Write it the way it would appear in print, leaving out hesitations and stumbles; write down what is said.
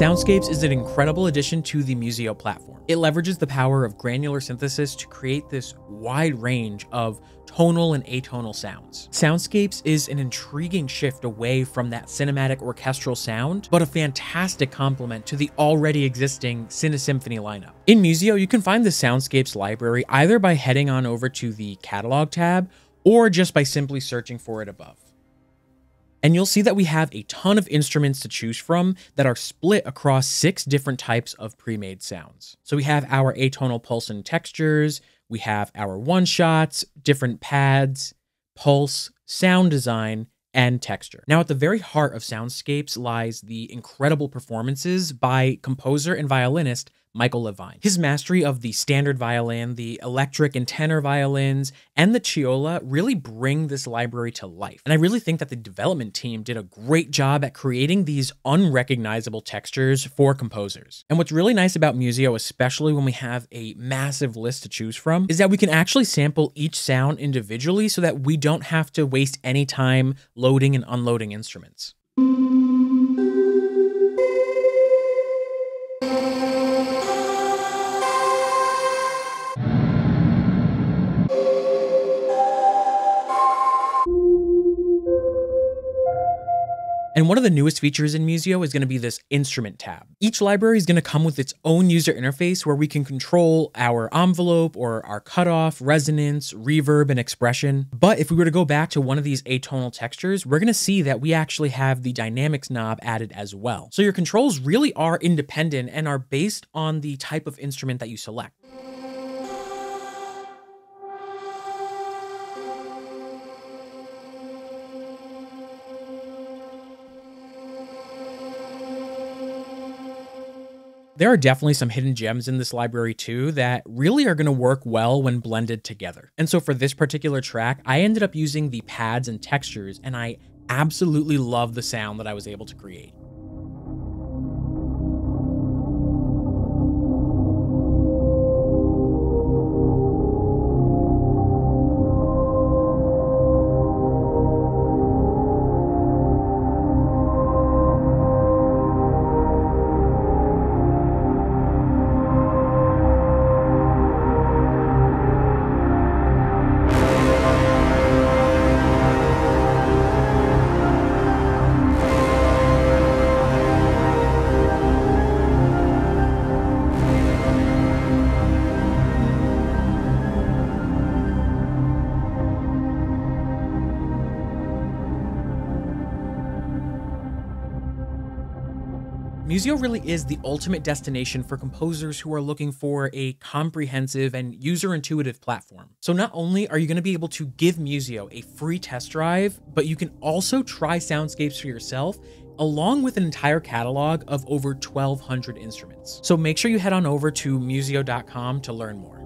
Soundscapes is an incredible addition to the Musio platform. It leverages the power of granular synthesis to create this wide range of tonal and atonal sounds. Soundscapes is an intriguing shift away from that cinematic orchestral sound, but a fantastic complement to the already existing CineSymphony lineup. In Musio, you can find the Soundscapes library either by heading on over to the Catalog tab or just by simply searching for it above. And you'll see that we have a ton of instruments to choose from that are split across 6 different types of pre-made sounds. So we have our atonal pulse and textures, we have our one-shots, different pads, pulse, sound design, and texture. Now, at the very heart of Soundscapes lies the incredible performances by composer and violinist Michael Levine. His mastery of the standard violin, the electric and tenor violins, and the chiola really bring this library to life. And I really think that the development team did a great job at creating these unrecognizable textures for composers. And what's really nice about Musio, especially when we have a massive list to choose from, is that we can actually sample each sound individually so that we don't have to waste any time loading and unloading instruments. And one of the newest features in Musio is going to be this instrument tab. Each library is going to come with its own user interface where we can control our envelope or our cutoff, resonance, reverb, and expression. But if we were to go back to one of these atonal textures, we're going to see that we actually have the dynamics knob added as well. So your controls really are independent and are based on the type of instrument that you select. There are definitely some hidden gems in this library too that really are going to work well when blended together. And so for this particular track, I ended up using the pads and textures, and I absolutely love the sound that I was able to create. Musio really is the ultimate destination for composers who are looking for a comprehensive and user-intuitive platform. So not only are you going to be able to give Musio a free test drive, but you can also try Soundscapes for yourself, along with an entire catalog of over 1,200 instruments. So make sure you head on over to musio.com to learn more.